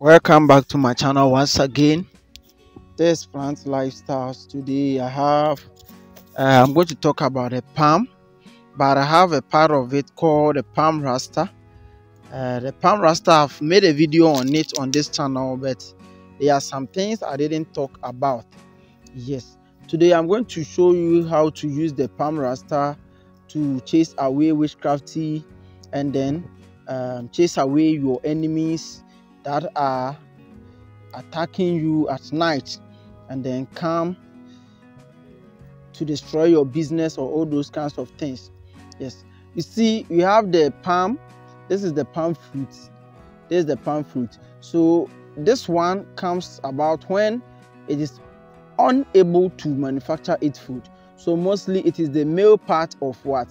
Welcome back to my channel once again. This Plant Lifestyles. Today I have I'm going to talk about a palm, but I have a part of it called the palm rasta. The palm rasta, I've made a video on it on this channel, but there are some things I didn't talk about. Yes, today I'm going to show you how to use the palm rasta to chase away witchcrafty and then chase away your enemies that are attacking you at night, and then come to destroy your business or all those kinds of things. Yes, you see, we have the palm. This is the palm fruit. This is the palm fruit. So this one comes about when it is unable to manufacture its food. So mostly it is the male part of what?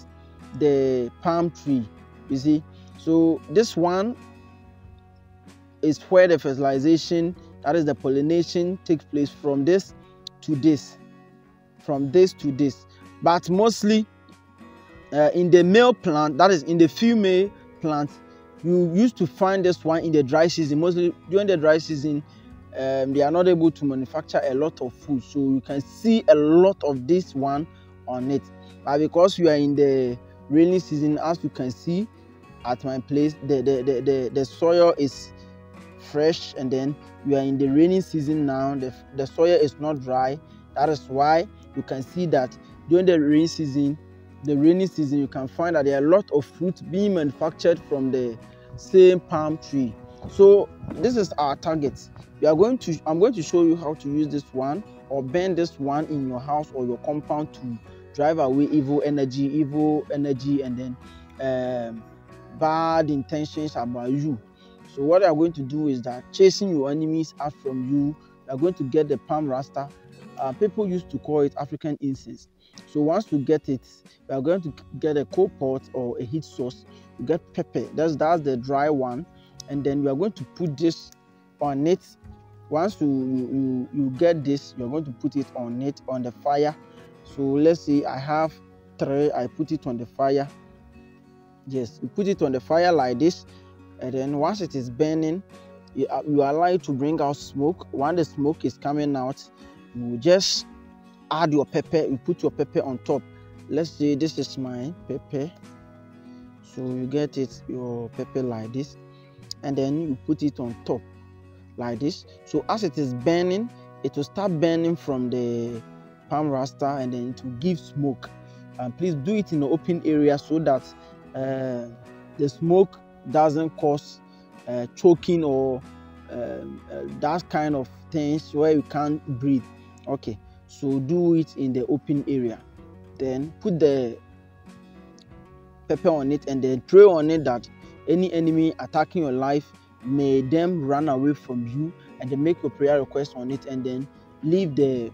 The palm tree, you see. So this one is where the fertilization, that is the pollination, takes place from this to this, from this to this. But mostly in the male plant, that is in the female plant, you used to find this one in the dry season. Mostly during the dry season, they are not able to manufacture a lot of food, so you can see a lot of this one on it. But because we are in the rainy season, as you can see at my place, the soil is fresh, and then we are in the rainy season now. The soil is not dry. That is why you can see that during the rainy season, you can find that there are a lot of fruit being manufactured from the same palm tree. So this is our target. I'm going to show you how to use this one or bend this one in your house or your compound to drive away evil energy, and then bad intentions about you. So what I'm going to do is that chasing your enemies out from you, you're going to get the palm rasta. People used to call it African incense. So once you get it, you're going to get a coal pot or a heat source. You get pepper. That's the dry one. And then we are going to put this on it. Once you get this, you're going to put it on it, on the fire. So let's see, I have 3. I put it on the fire. Yes, you put it on the fire like this. And then once it is burning, you allow it to bring out smoke. When the smoke is coming out, you just add your pepper. You put your pepper on top. Let's say this is my pepper. So you get it, your pepper like this, and then you put it on top like this. So as it is burning, it will start burning from the palm rasta, and then it will give smoke. And please do it in the open area so that the smoke doesn't cause choking or that kind of things where you can't breathe. Okay, so do it in the open area, then put the pepper on it, and then pray on it that any enemy attacking your life, may them run away from you, and then make your prayer request on it, and then leave the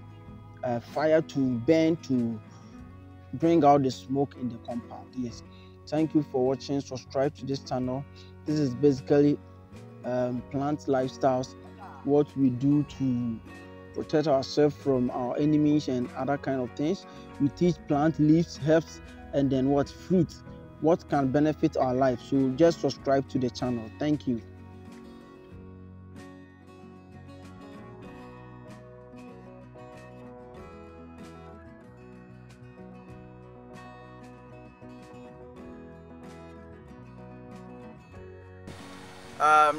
fire to burn to bring out the smoke in the compound. Yes, thank you for watching. Subscribe to this channel. This is basically Plant Lifestyles, what we do to protect ourselves from our enemies and other kind of things. We teach plant leaves, herbs, and then what fruits, what can benefit our life. So just subscribe to the channel. Thank you.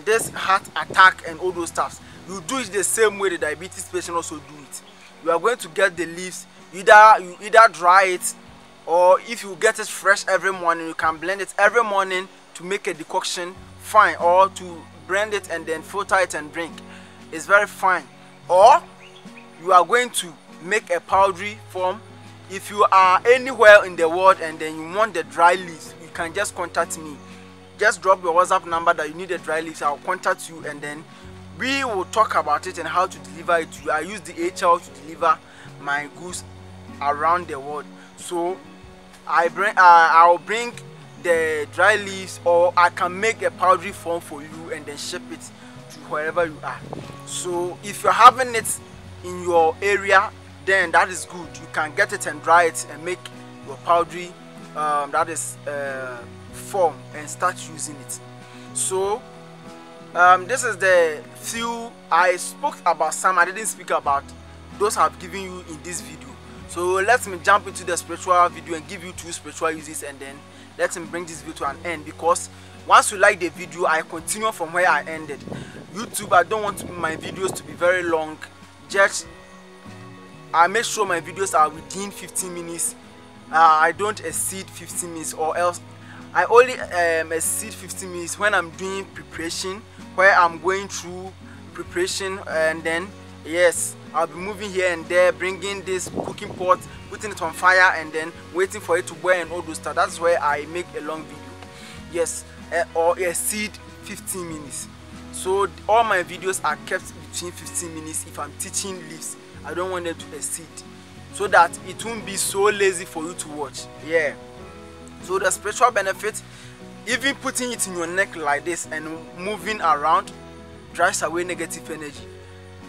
This heart attack and all those stuff, you do it the same way the diabetes patient also do it. You are going to get the leaves, you either dry it, or if you get it fresh every morning, you can blend it every morning to make a decoction, fine, or to blend it and then filter it and drink. It's very fine. Or you are going to make a powdery form. If you are anywhere in the world and then you want the dry leaves, you can just contact me. Just drop your WhatsApp number that you need the dry leaves. I'll contact you, and then we will talk about it and how to deliver it to you. I use the HL to deliver my goods around the world. So I'll bring the dry leaves, or I can make a powdery form for you and then ship it to wherever you are. So if you're having it in your area, then that is good. You can get it and dry it and make your powdery that is form and start using it. So This is the few I spoke about. Some I didn't speak about, those I've given you in this video. So let me jump into the spiritual video and give you two spiritual uses, and then let me bring this video to an end, because once you like the video, I continue from where I ended. YouTube, I don't want my videos to be very long. Just I make sure my videos are within 15 minutes. I don't exceed 15 minutes, or else I only exceed 15 minutes when I'm doing preparation, where I'm going through preparation, and then yes, I'll be moving here and there, bringing this cooking pot, putting it on fire, and then waiting for it to boil and all those stuff. That's where I make a long video. Yes, or exceed 15 minutes. So all my videos are kept between 15 minutes. If I'm teaching leaves, I don't want them to exceed, so that it won't be so lazy for you to watch. Yeah. So the spiritual benefit, even putting it in your neck like this and moving around, drives away negative energy,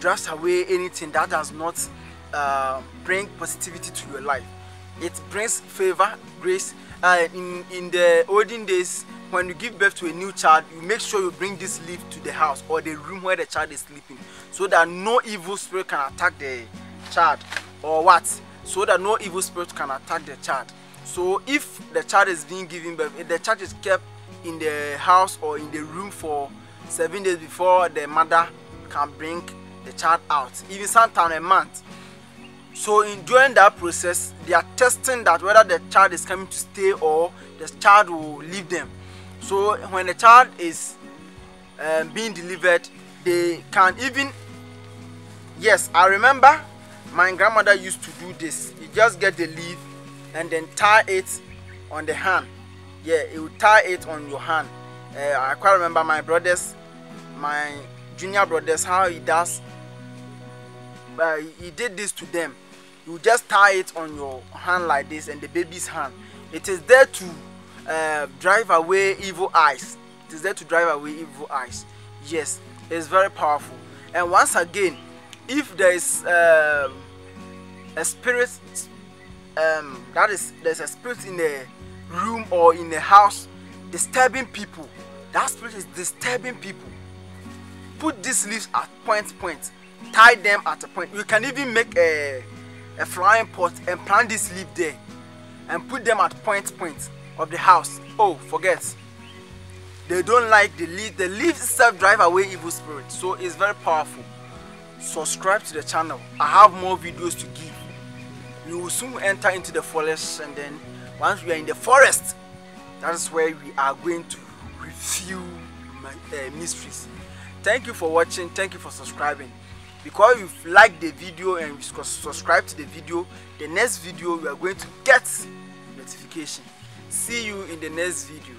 drives away anything that does not bring positivity to your life. It brings favor, grace. In the olden days, when you give birth to a new child, you make sure you bring this leaf to the house or the room where the child is sleeping, so that no evil spirit can attack the child, or what? So that no evil spirit can attack the child. So if the child is being given birth, if the child is kept in the house or in the room for 7 days before the mother can bring the child out, even sometimes a month. So during that process, they are testing that whether the child is coming to stay or the child will leave them. So when the child is being delivered, they can even, yes, I remember my grandmother used to do this. You just get the leaf and then tie it on the hand. Yeah, it will tie it on your hand. I quite remember my brothers, my junior brothers, how he does. He did this to them. You just tie it on your hand like this, and the baby's hand. It is there to drive away evil eyes. It is there to drive away evil eyes. Yes, it's very powerful. And once again, if there is a spirit, that is, there's a spirit in a room or in a house disturbing people, that spirit is disturbing people, put these leaves at point, tie them at a point. You can even make a flying pot and plant this leaf there and put them at point of the house. Oh, forget, they don't like the leaf. The leaves itself drive away evil spirits, so it's very powerful. Subscribe to the channel. I have more videos to give. You will soon enter into the forest, and then once we are in the forest, that is where we are going to review my mysteries. Thank you for watching. Thank you for subscribing. Because you've liked the video and you subscribed to the video, the next video we are going to get notification. See you in the next video.